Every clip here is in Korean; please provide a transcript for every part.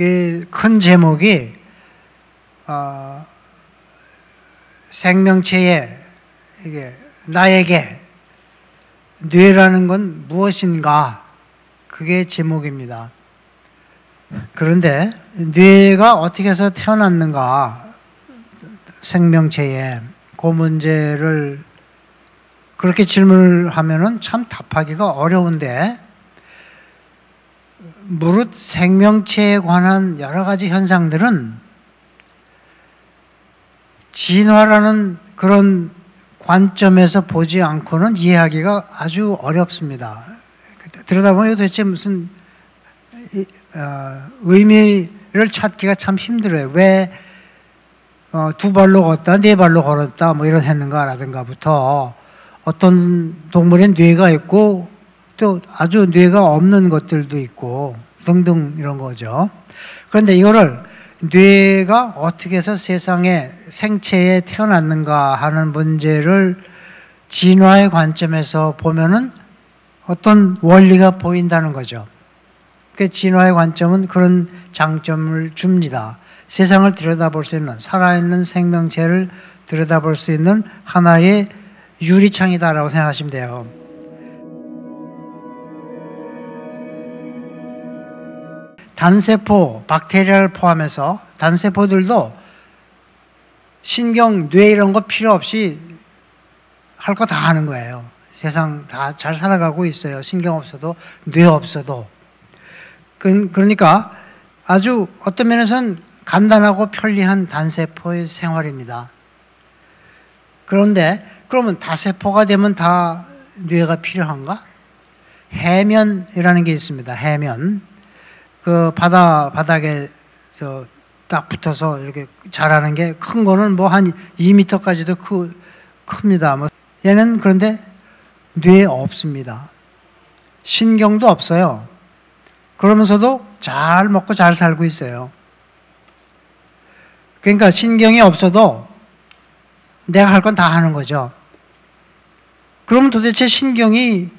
이 큰 제목이 생명체의 이게 나에게 뇌라는 건 무엇인가, 그게 제목입니다. 그런데 뇌가 어떻게 해서 태어났는가, 생명체에 그 문제를 그렇게 질문을 하면은 참 답하기가 어려운데, 무릇 생명체에 관한 여러 가지 현상들은 진화라는 그런 관점에서 보지 않고는 이해하기가 아주 어렵습니다. 들여다보면 도대체 무슨 의미를 찾기가 참 힘들어요. 왜 두 발로 걷다, 네 발로 걸었다, 뭐 이런 했는가라든가부터, 어떤 동물엔 뇌가 있고 또 아주 뇌가 없는 것들도 있고 등등 이런 거죠. 그런데 이거를 뇌가 어떻게 해서 세상에 생체에 태어났는가 하는 문제를 진화의 관점에서 보면은 어떤 원리가 보인다는 거죠. 그 진화의 관점은 그런 장점을 줍니다. 세상을 들여다볼 수 있는, 살아있는 생명체를 들여다볼 수 있는 하나의 유리창이다라고 생각하시면 돼요. 단세포, 박테리아를 포함해서 단세포들도 신경, 뇌 이런 거 필요 없이 할 거 다 하는 거예요. 세상 다 잘 살아가고 있어요. 신경 없어도, 뇌 없어도. 그러니까 아주 어떤 면에서는 간단하고 편리한 단세포의 생활입니다. 그런데 그러면 다세포가 되면 다 뇌가 필요한가? 해면이라는 게 있습니다. 해면. 그 바닥에서 딱 붙어서 이렇게 자라는 게, 큰 거는 뭐 한 2m까지도 큽니다. 뭐 얘는 그런데 뇌에 없습니다. 신경도 없어요. 그러면서도 잘 먹고 잘 살고 있어요. 그러니까 신경이 없어도 내가 할 건 다 하는 거죠. 그럼 도대체 신경이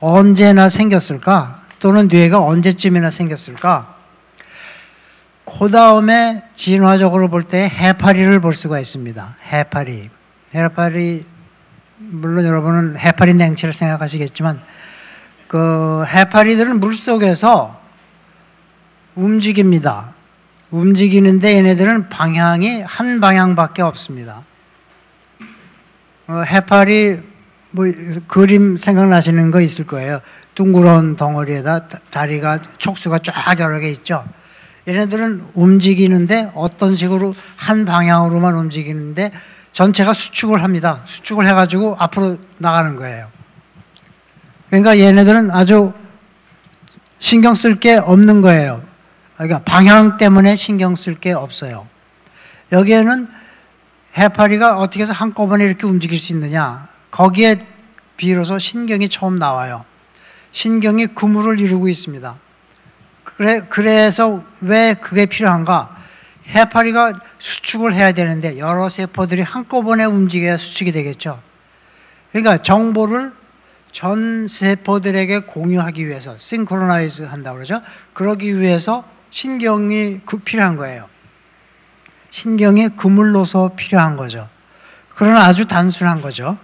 언제나 생겼을까? 또는 뇌가 언제쯤이나 생겼을까? 그 다음에 진화적으로 볼 때 해파리를 볼 수가 있습니다. 해파리 물론 여러분은 해파리 냉채를 생각하시겠지만, 그 해파리들은 물속에서 움직입니다. 움직이는데 얘네들은 방향이 한 방향밖에 없습니다. 해파리 뭐 그림 생각나시는 거 있을 거예요. 둥그런 덩어리에다 다리가, 촉수가 쫙 여러 개 있죠. 얘네들은 움직이는데 어떤 식으로 한 방향으로만 움직이는데 전체가 수축을 합니다. 수축을 해가지고 앞으로 나가는 거예요. 그러니까 얘네들은 아주 신경 쓸 게 없는 거예요. 그러니까 방향 때문에 신경 쓸 게 없어요. 여기에는 해파리가 어떻게 해서 한꺼번에 이렇게 움직일 수 있느냐, 거기에 비로소 신경이 처음 나와요. 신경이 그물을 이루고 있습니다. 그래서 왜 그게 필요한가? 해파리가 수축을 해야 되는데 여러 세포들이 한꺼번에 움직여야 수축이 되겠죠. 그러니까 정보를 전 세포들에게 공유하기 위해서, 싱크로나이즈 한다고 그러죠. 그러기 위해서 신경이 필요한 거예요. 신경이 그물로서 필요한 거죠. 그러나 아주 단순한 거죠.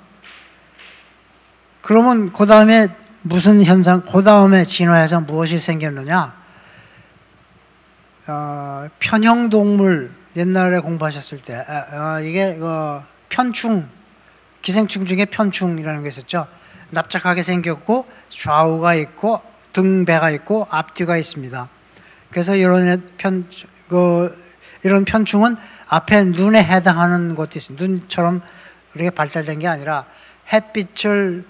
그러면 그 다음에 무슨 현상, 그 다음에 진화에서 무엇이 생겼느냐? 편형동물, 옛날에 공부하셨을 때 이게 편충, 기생충 중에 편충이라는 게 있었죠. 납작하게 생겼고 좌우가 있고 등배가 있고 앞뒤가 있습니다. 그래서 이런 이런 편충은 앞에 눈에 해당하는 것도 있습니다. 눈처럼 이렇게 발달된 게 아니라 햇빛을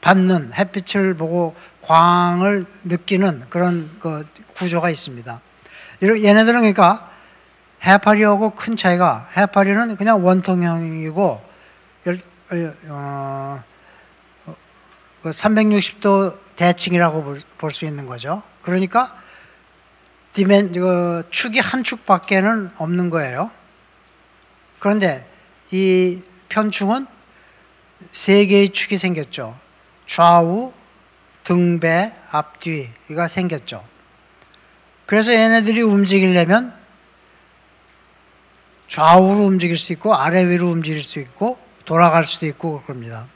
받는, 햇빛을 보고 광을 느끼는 그런 구조가 있습니다. 얘네들은 그러니까 해파리하고 큰 차이가, 해파리는 그냥 원통형이고 360도 대칭이라고 볼 수 있는 거죠. 그러니까 축이 한 축밖에는 없는 거예요. 그런데 이 편충은 세 개의 축이 생겼죠. 좌우, 등배, 앞뒤가 생겼죠. 그래서 얘네들이 움직이려면 좌우로 움직일 수 있고 아래 위로 움직일 수 있고 돌아갈 수도 있고 그럽니다.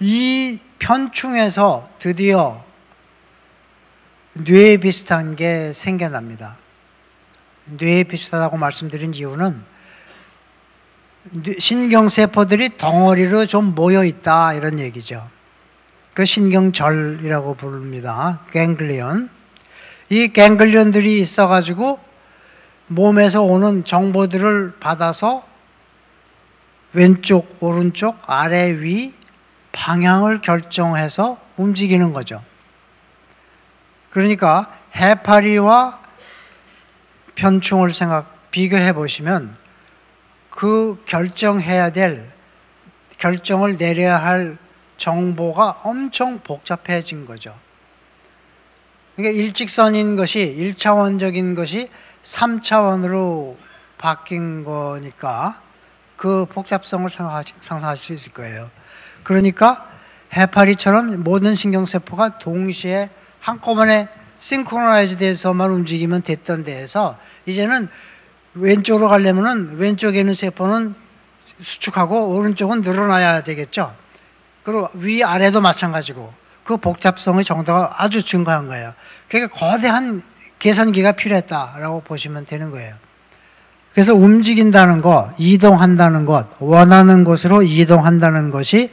이 편충에서 드디어 뇌에 비슷한 게 생겨납니다. 뇌에 비슷하다고 말씀드린 이유는 신경세포들이 덩어리로 좀 모여있다 이런 얘기죠. 그 신경절이라고 부릅니다. 갱글리언. 이 갱글리언들이 있어가지고 몸에서 오는 정보들을 받아서 왼쪽, 오른쪽, 아래, 위 방향을 결정해서 움직이는 거죠. 그러니까 해파리와 편충을 비교해 보시면 그 결정을 내려야 할 정보가 엄청 복잡해진 거죠. 그러니까 일직선인 것이 1차원적인 것이 3차원으로 바뀐 거니까 그 복잡성을 상상할 수 있을 거예요. 그러니까 해파리처럼 모든 신경세포가 동시에 한꺼번에 싱크로나이즈 돼서만 움직이면 됐던 데에서 이제는 왼쪽으로 가려면은 왼쪽에 있는 세포는 수축하고 오른쪽은 늘어나야 되겠죠. 그리고 위아래도 마찬가지고 그 복잡성의 정도가 아주 증가한 거예요. 그러니까 거대한 계산기가 필요했다라고 보시면 되는 거예요. 그래서 움직인다는 것, 이동한다는 것, 원하는 곳으로 이동한다는 것이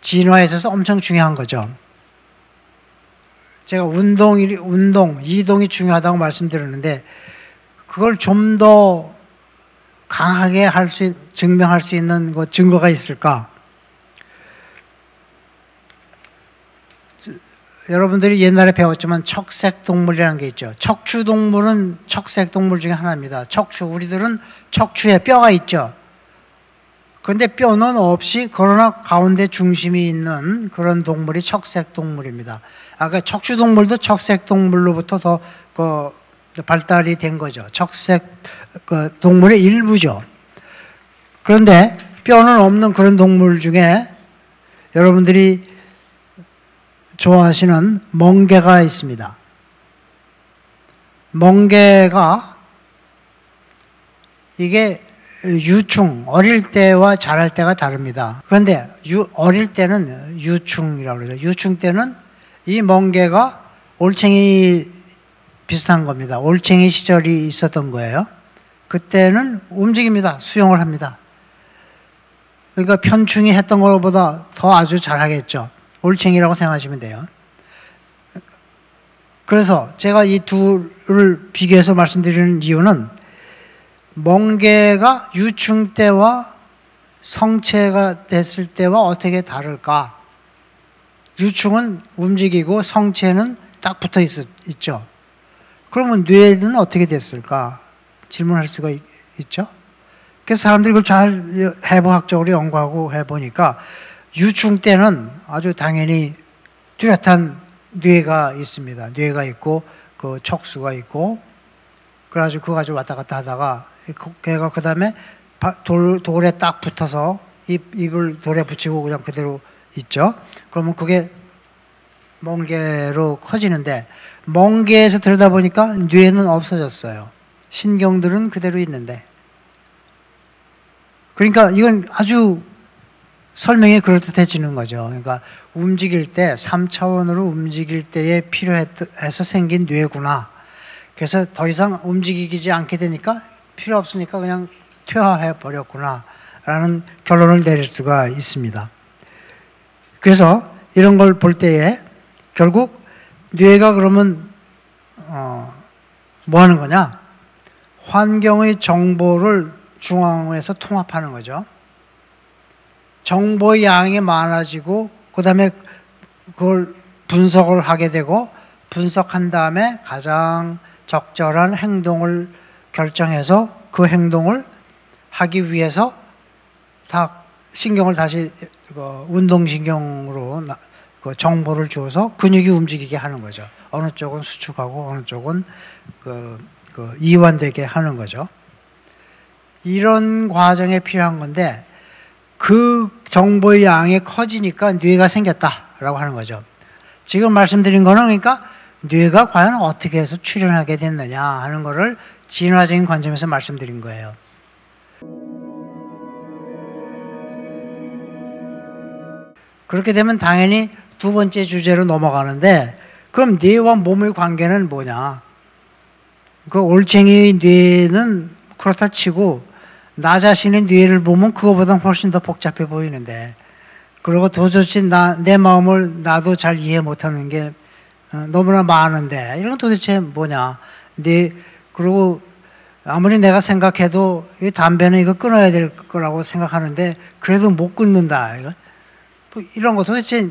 진화에 있어서 엄청 중요한 거죠. 제가 이동이 중요하다고 말씀드렸는데 그걸 좀 더 강하게 증명할 수 있는 증거가 있을까? 여러분들이 옛날에 배웠지만 척색동물이라는 게 있죠. 척추동물은 척색동물 중에 하나입니다. 우리들은 척추에 뼈가 있죠. 그런데 뼈는 없이 그러나 가운데 중심이 있는 그런 동물이 척색동물입니다. 아까 척추동물도 척색동물로부터 더 발달이 된 거죠. 척색동물의 일부죠. 그런데 뼈는 없는 그런 동물 중에 여러분들이 좋아하시는 멍게가 있습니다. 멍게가 이게 유충, 어릴 때와 자랄 때가 다릅니다. 그런데 어릴 때는 유충이라고 그래요. 유충 때는 이 멍게가 올챙이 비슷한 겁니다. 올챙이 시절이 있었던 거예요. 그때는 움직입니다. 수영을 합니다. 그러니까 편충이 했던 것보다 더 아주 잘하겠죠. 올챙이라고 생각하시면 돼요. 그래서 제가 이 둘을 비교해서 말씀드리는 이유는 멍게가 유충 때와 성체가 됐을 때와 어떻게 다를까? 유충은 움직이고 성체는 딱 붙어 있죠. 그러면 뇌는 어떻게 됐을까? 질문할 수가 있죠. 그래서 사람들이 그걸 잘 해부학적으로 연구하고 해보니까 유충 때는 아주 당연히 뚜렷한 뇌가 있습니다. 뇌가 있고 그 척수가 있고 그래가지고 그거 가지고 왔다 갔다 하다가 걔가 그 다음에 돌에 딱 붙어서 입을 돌에 붙이고 그냥 그대로 있죠. 그러면 그게 멍게로 커지는데 멍게에서 들여다보니까 뇌는 없어졌어요. 신경들은 그대로 있는데 그러니까 이건 아주 설명이 그럴듯해지는 거죠. 그러니까 움직일 때 3차원으로 움직일 때에 필요해서 생긴 뇌구나. 그래서 더 이상 움직이지 않게 되니까 필요 없으니까 그냥 퇴화해버렸구나 라는 결론을 내릴 수가 있습니다. 그래서 이런 걸 볼 때에 결국 뇌가 그러면 뭐 하는 거냐? 환경의 정보를 중앙에서 통합하는 거죠. 정보의 양이 많아지고 그 다음에 그걸 분석을 하게 되고 분석한 다음에 가장 적절한 행동을 결정해서 그 행동을 하기 위해서 다 신경을 다시 운동신경으로 정보를 주어서 근육이 움직이게 하는 거죠. 어느 쪽은 수축하고 어느 쪽은 이완되게 하는 거죠. 이런 과정에 필요한 건데 그 정보의 양이 커지니까 뇌가 생겼다라고 하는 거죠. 지금 말씀드린 거는 그러니까 뇌가 과연 어떻게 해서 출현하게 됐느냐 하는 거를 진화적인 관점에서 말씀드린 거예요. 그렇게 되면 당연히 두 번째 주제로 넘어가는데, 그럼 뇌와 몸의 관계는 뭐냐? 그 올챙이의 뇌는 그렇다 치고 나 자신의 뇌를 보면 그거보다 훨씬 더 복잡해 보이는데, 그리고 도대체 내 마음을 나도 잘 이해 못하는 게 너무나 많은데 이런 건 도대체 뭐냐? 그리고 아무리 내가 생각해도 이 담배는 이거 끊어야 될 거라고 생각하는데 그래도 못 끊는다. 뭐 이런 거 도대체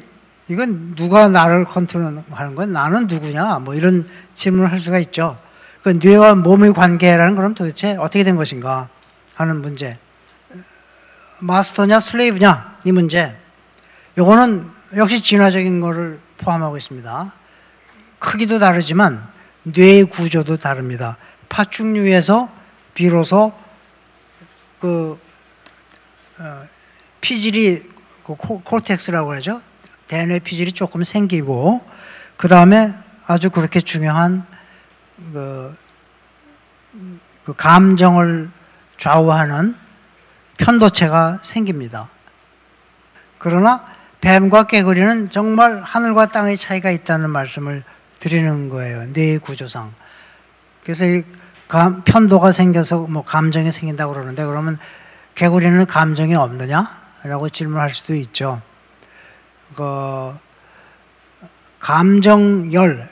이건 누가 나를 컨트롤하는 거야? 나는 누구냐? 뭐 이런 질문을 할 수가 있죠. 그 뇌와 몸의 관계라는 그럼 도대체 어떻게 된 것인가 하는 문제. 마스터냐 슬레이브냐 이 문제. 요거는 역시 진화적인 거를 포함하고 있습니다. 크기도 다르지만 뇌의 구조도 다릅니다. 파충류에서 비로소 그 피질이 그 콜텍스라고 하죠. 대뇌 피질이 조금 생기고, 그 다음에 아주 그렇게 중요한 그 감정을 좌우하는 편도체가 생깁니다. 그러나 뱀과 개구리는 정말 하늘과 땅의 차이가 있다는 말씀을 드리는 거예요. 뇌의 구조상. 그래서 이 편도가 생겨서 뭐 감정이 생긴다고 그러는데, 그러면 개구리는 감정이 없느냐라고 질문할 수도 있죠. 감정열,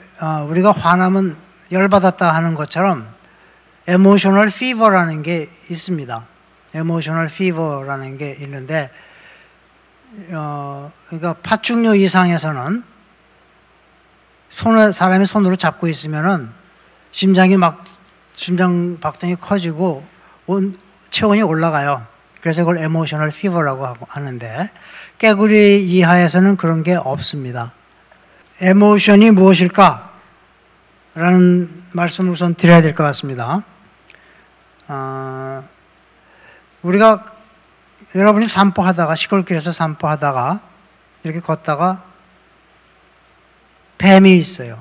우리가 화나면 열받았다 하는 것처럼 emotional fever라는 게 있습니다. emotional fever라는 게 있는데, 그러니까 파충류 이상에서는 사람이 손으로 잡고 있으면은 심장 박동이 커지고 체온이 올라가요. 그래서 그걸 emotional fever라고 하는데, 깨구리 이하에서는 그런 게 없습니다. emotion이 무엇일까? 라는 말씀을 우선 드려야 될 것 같습니다. 여러분이 시골길에서 산보하다가 이렇게 걷다가 뱀이 있어요.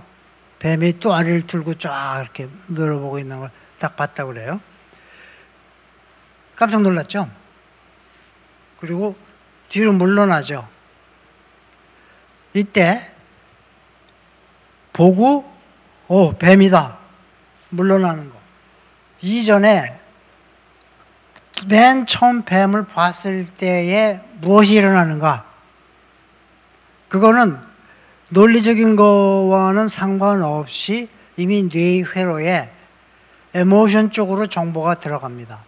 뱀이 또 아래를 들고 쫙 이렇게 늘어보고 있는 걸 딱 봤다고 그래요. 깜짝 놀랐죠? 그리고 뒤로 물러나죠. 이때 보고 뱀이다 물러나는 거. 이전에 맨 처음 뱀을 봤을 때에 무엇이 일어나는가? 그거는 논리적인 거와는 상관없이 이미 뇌의 회로에 에모션 쪽으로 정보가 들어갑니다.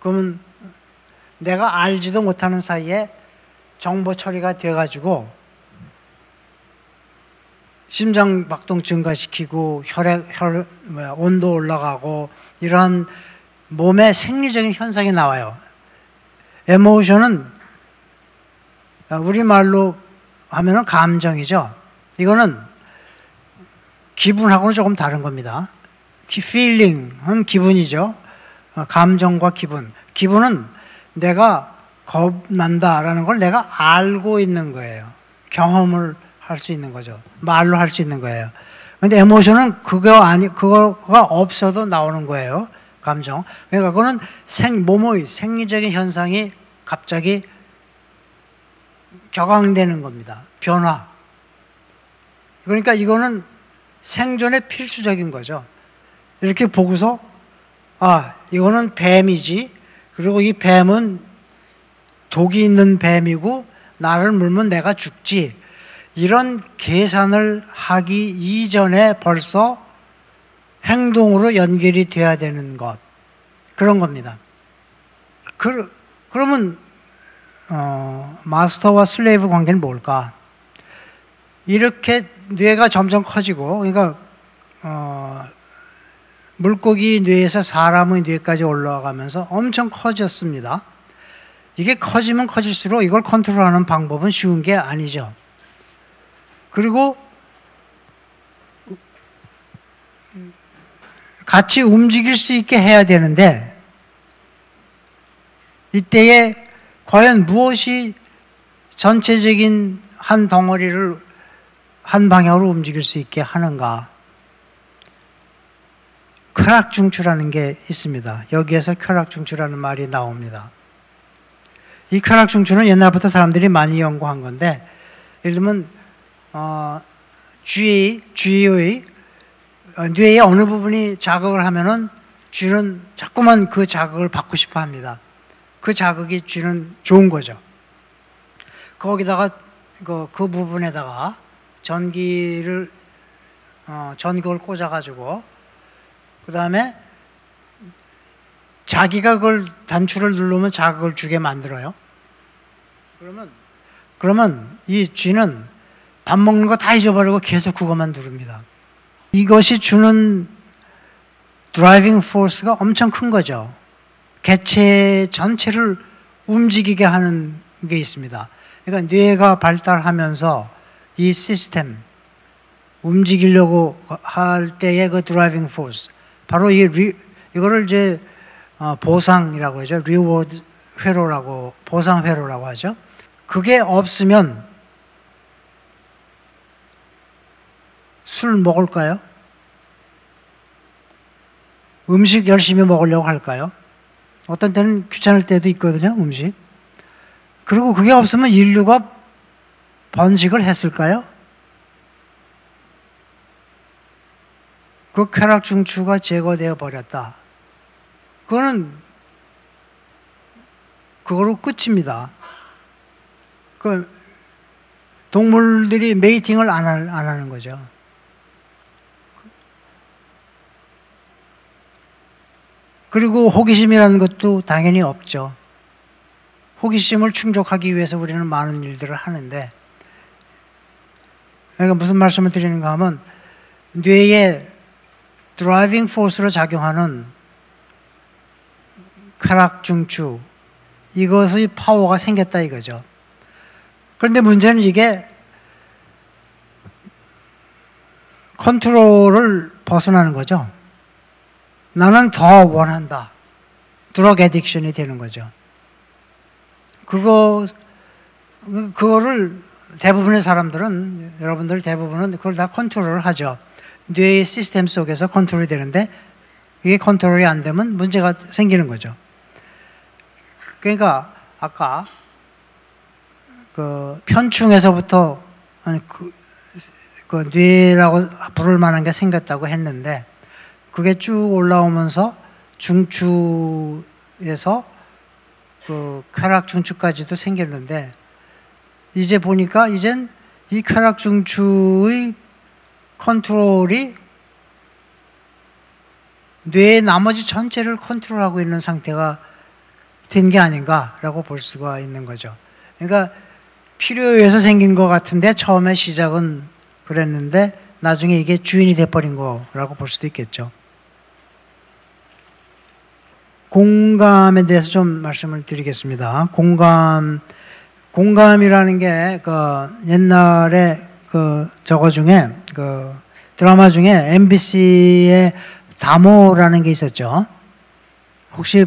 그러면 내가 알지도 못하는 사이에 정보 처리가 돼가지고 심장 박동 증가시키고 온도 올라가고 이러한 몸의 생리적인 현상이 나와요. 에모션은 우리말로 하면은 감정이죠. 이거는 기분하고는 조금 다른 겁니다. feeling은 기분이죠. 감정과 기분. 기분은 내가 겁난다라는 걸 내가 알고 있는 거예요. 경험을 할 수 있는 거죠. 말로 할 수 있는 거예요. 근데 에모션은 그거가 없어도 나오는 거예요. 감정. 그러니까 그거는 몸의 생리적인 현상이 갑자기 격앙되는 겁니다. 변화. 그러니까 이거는 생존에 필수적인 거죠. 이렇게 보고서 이거는 뱀이지. 그리고 이 뱀은 독이 있는 뱀이고 나를 물면 내가 죽지. 이런 계산을 하기 이전에 벌써 행동으로 연결이 돼야 되는 것. 그런 겁니다. 그러면 마스터와 슬레이브 관계는 뭘까? 이렇게 뇌가 점점 커지고, 그러니까 물고기 뇌에서 사람의 뇌까지 올라가면서 엄청 커졌습니다. 이게 커지면 커질수록 이걸 컨트롤하는 방법은 쉬운 게 아니죠. 그리고 같이 움직일 수 있게 해야 되는데, 이때에 과연 무엇이 전체적인 한 덩어리를 한 방향으로 움직일 수 있게 하는가? 쾌락중추라는 게 있습니다. 여기에서 쾌락중추라는 말이 나옵니다. 이 쾌락중추는 옛날부터 사람들이 많이 연구한 건데, 예를 들면 쥐의 뇌의 어느 부분이 자극을 하면은 쥐는 자꾸만 그 자극을 받고 싶어 합니다. 그 자극이 쥐는 좋은 거죠. 거기다가 그 부분에다가 전극을 꽂아가지고 그 다음에 자기가 그걸 단추를 누르면 자극을 주게 만들어요. 그러면 이 쥐는 밥 먹는 거 다 잊어버리고 계속 그것만 누릅니다. 이것이 주는 드라이빙 포스가 엄청 큰 거죠. 개체 전체를 움직이게 하는 게 있습니다. 그러니까 뇌가 발달하면서 이 시스템 움직이려고 할 때의 그 드라이빙 포스, 바로 이거를 이제 보상이라고 하죠. 리워드 회로라고, 보상 회로라고 하죠. 그게 없으면 술 먹을까요? 음식 열심히 먹으려고 할까요? 어떤 때는 귀찮을 때도 있거든요, 음식. 그리고 그게 없으면 인류가 번식을 했을까요? 그 쾌락중추가 제거되어 버렸다. 그거로 끝입니다. 그 동물들이 메이팅을 안 하는 거죠. 그리고 호기심이라는 것도 당연히 없죠. 호기심을 충족하기 위해서 우리는 많은 일들을 하는데, 그러니까 무슨 말씀을 드리는가 하면, 뇌의 드라이빙 포스로 작용하는 쾌락중추, 이것의 파워가 생겼다 이거죠. 그런데 문제는 이게 컨트롤을 벗어나는 거죠. 나는 더 원한다. 드러그 애딕션이 되는 거죠. 그거를 대부분의 사람들은, 여러분들 대부분은 그걸 다 컨트롤을 하죠. 뇌의 시스템 속에서 컨트롤이 되는데, 이게 컨트롤이 안 되면 문제가 생기는 거죠. 그러니까 아까 그 편충에서부터 그 뇌라고 부를 만한 게 생겼다고 했는데, 그게 쭉 올라오면서 중추에서 그 쾌락중추까지도 생겼는데, 이제 보니까 이젠 이 쾌락중추의 컨트롤이 뇌의 나머지 전체를 컨트롤하고 있는 상태가 된 게 아닌가라고 볼 수가 있는 거죠. 그러니까 필요에 의해서 생긴 것 같은데, 처음에 시작은 그랬는데 나중에 이게 주인이 돼버린 거라고 볼 수도 있겠죠. 공감에 대해서 좀 말씀을 드리겠습니다. 공감이라는 게 그 옛날에 그 저거 중에 그 드라마 중에 MBC의 다모라는 게 있었죠. 혹시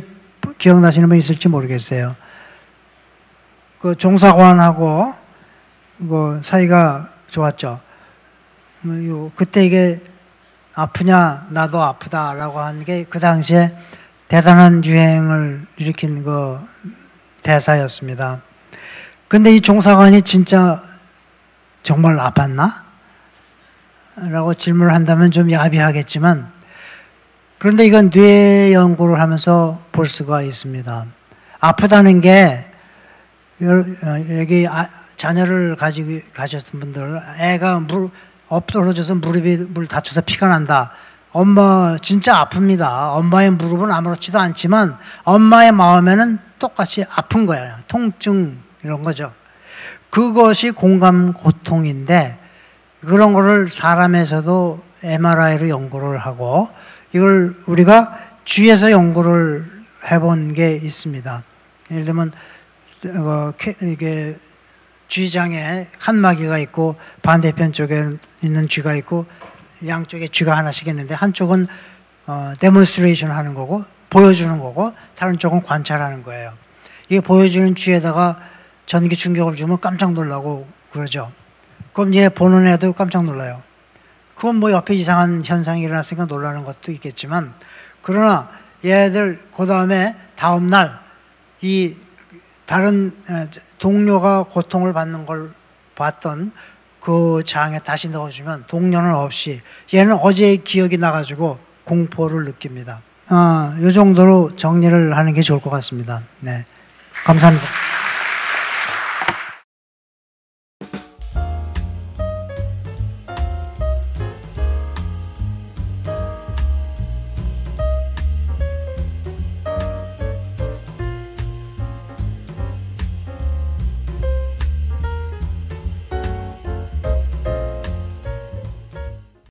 기억나시는 분 있을지 모르겠어요. 그 종사관하고 그 사이가 좋았죠. 그때 이게 아프냐, 나도 아프다라고 하는 게 그 당시에 대단한 유행을 일으킨 그 대사였습니다. 근데 이 종사관이 진짜 정말 아팠나? 라고 질문을 한다면 좀 야비하겠지만, 그런데 이건 뇌 연구를 하면서 볼 수가 있습니다. 아프다는 게, 여기 자녀를 가졌던 분들, 애가 엎드러져서 무릎이 다쳐서 피가 난다. 엄마 진짜 아픕니다. 엄마의 무릎은 아무렇지도 않지만 엄마의 마음에는 똑같이 아픈 거예요. 통증 이런 거죠. 그것이 공감 고통인데, 그런 거를 사람에서도 MRI로 연구를 하고, 이걸 우리가 쥐에서 연구를 해본 게 있습니다. 예를 들면 이게 쥐장에 칸막이가 있고 반대편 쪽에 있는 쥐가 있고 양쪽에 쥐가 하나씩 있는데, 한쪽은 데몬스트레이션 하는 거고 보여주는 거고, 다른 쪽은 관찰하는 거예요. 이게 보여주는 쥐에다가 전기 충격을 주면 깜짝 놀라고 그러죠. 그럼 얘 보는 애도 깜짝 놀라요. 그건 뭐 옆에 이상한 현상이 일어났으니까 놀라는 것도 있겠지만, 그러나 얘들 그 다음에 다음날 이 다른 동료가 고통을 받는 걸 봤던 그 장에 다시 넣어주면 동료는 없이 얘는 어제의 기억이 나가지고 공포를 느낍니다. 이 정도로 정리를 하는 게 좋을 것 같습니다. 네, 감사합니다.